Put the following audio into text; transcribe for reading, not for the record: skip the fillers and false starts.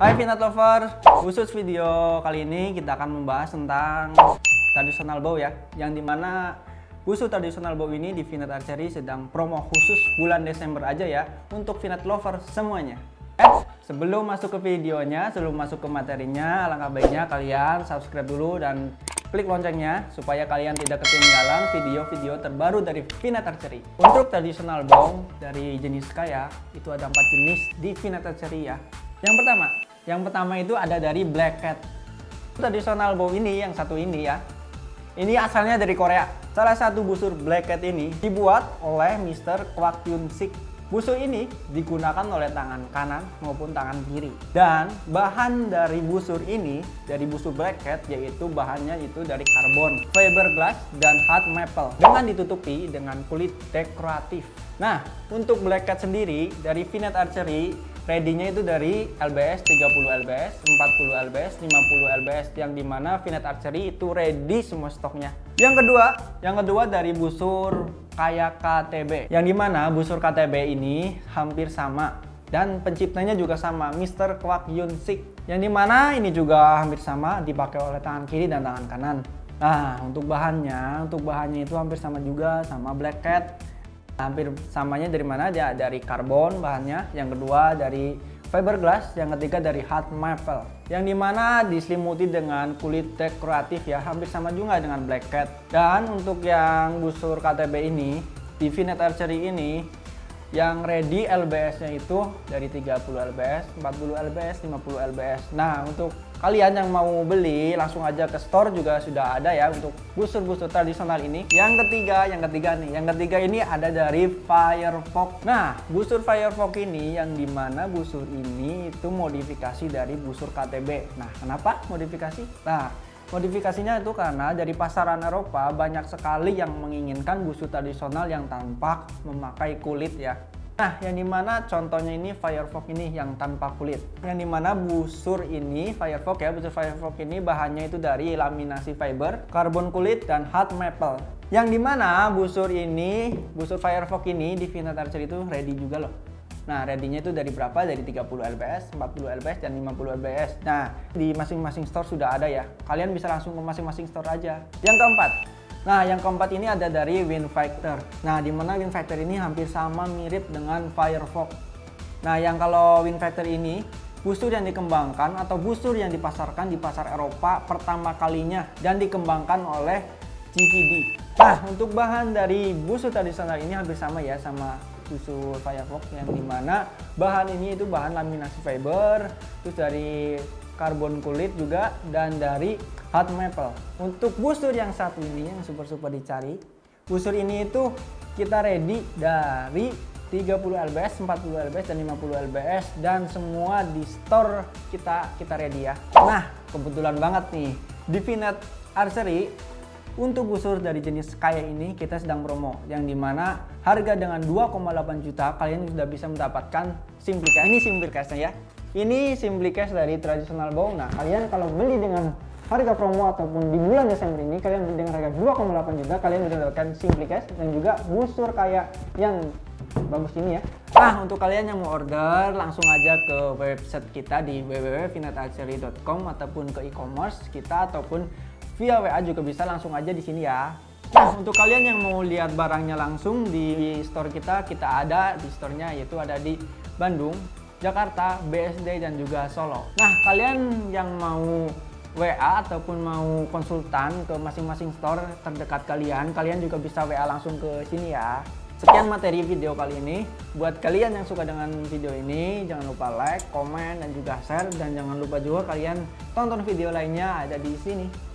Hai Vieneth Lover, khusus video kali ini kita akan membahas tentang tradisional bow ya, yang dimana khusus tradisional bow ini di Vieneth Archery sedang promo khusus bulan Desember aja ya untuk Vieneth Lover semuanya. Sebelum masuk ke videonya, sebelum masuk ke materinya, alangkah baiknya kalian subscribe dulu dan klik loncengnya supaya kalian tidak ketinggalan video-video terbaru dari Vieneth Archery. Untuk tradisional bow dari jenis kaya itu ada 4 jenis di Vieneth Archery ya. Yang pertama itu ada dari Black Hat. Tradisional bow ini yang satu ini ya. Ini asalnya dari Korea. Salah satu busur Black Hat ini dibuat oleh Mr. Kwak Yun Sik. Busur ini digunakan oleh tangan kanan maupun tangan kiri. Dan bahan dari busur ini, dari busur Black Hat, yaitu bahannya itu dari karbon, fiberglass, dan hard maple. Dengan ditutupi dengan kulit dekoratif. Nah, untuk Black Hat sendiri, dari Vieneth Archery, ready-nya itu dari LBS, 30 LBS, 40 LBS, 50 LBS. Yang dimana Vieneth Archery itu ready semua stoknya. Yang kedua dari busur kaya KTB. Yang dimana busur KTB ini hampir sama dan penciptanya juga sama, Mr. Kwak Yun Sik. Yang dimana ini juga hampir sama, dipakai oleh tangan kiri dan tangan kanan. Nah, untuk bahannya itu hampir sama juga sama Black Hat. Hampir samanya dari mana? Dia dari karbon bahannya. Yang kedua dari fiberglass, yang ketiga dari hard maple, yang dimana diselimuti dengan kulit dekoratif ya, hampir sama juga dengan Black Hat. Dan untuk yang busur KTB ini di Vieneth Archery ini yang ready LBS-nya itu dari 30 LBS, 40 LBS, 50 LBS. Nah, untuk kalian yang mau beli langsung aja ke store juga sudah ada ya untuk busur-busur tradisional ini. Yang ketiga ini ada dari Firefox. Nah, busur Firefox ini yang dimana busur ini itu modifikasi dari busur KTB. Nah, kenapa modifikasi? Nah, modifikasinya itu karena dari pasaran Eropa banyak sekali yang menginginkan busur tradisional yang tampak memakai kulit ya. Nah, yang dimana contohnya ini Firefox ini yang tanpa kulit. Yang dimana busur Firefox ini bahannya itu dari laminasi fiber, karbon kulit, dan hard maple. Yang dimana busur Firefox ini di Vieneth Archery itu ready juga loh. Nah, ready-nya itu dari berapa? Dari 30 LBS, 40 LBS, dan 50 LBS. Nah, di masing-masing store sudah ada ya. Kalian bisa langsung ke masing-masing store aja. Yang keempat ini ada dari Win Factor. Nah, dimana Win Factor ini hampir sama mirip dengan Firefox. Nah, yang kalau Win Factor ini busur yang dikembangkan atau busur yang dipasarkan di pasar Eropa pertama kalinya dan dikembangkan oleh GTD. Nah, untuk bahan dari busur tradisional ini hampir sama ya sama busur Firefox, yang dimana bahan ini itu bahan laminasi fiber, terus dari karbon kulit juga, dan dari hard maple. Untuk busur yang satu ini yang super dicari, busur ini itu kita ready dari 30 LBS, 40 LBS, dan 50 LBS, dan semua di store kita ready ya. Nah, kebetulan banget nih di Vieneth Archery untuk busur dari jenis kaya ini kita sedang promo, yang dimana harga dengan 2,8 juta kalian sudah bisa mendapatkan simple case. Ini simple case nya ya. Ini simple case dari tradisional bow. Nah, kalian kalau beli dengan harga promo ataupun di bulan Desember ini, kalian beli dengan harga 2,8 juta kalian sudah mendapatkan simple case dan juga busur kaya yang bagus ini ya. Nah, untuk kalian yang mau order langsung aja ke website kita di www.vienetharchery.com ataupun ke e-commerce kita ataupun via WA juga bisa, langsung aja di sini ya. Nah, untuk kalian yang mau lihat barangnya langsung di store kita ada di store-nya, yaitu ada di Bandung, Jakarta, BSD, dan juga Solo. Nah, kalian yang mau WA ataupun mau konsultan ke masing-masing store terdekat kalian juga bisa WA langsung ke sini ya. Sekian materi video kali ini. Buat kalian yang suka dengan video ini, jangan lupa like, komen, dan juga share. Dan jangan lupa juga kalian tonton video lainnya ada di sini.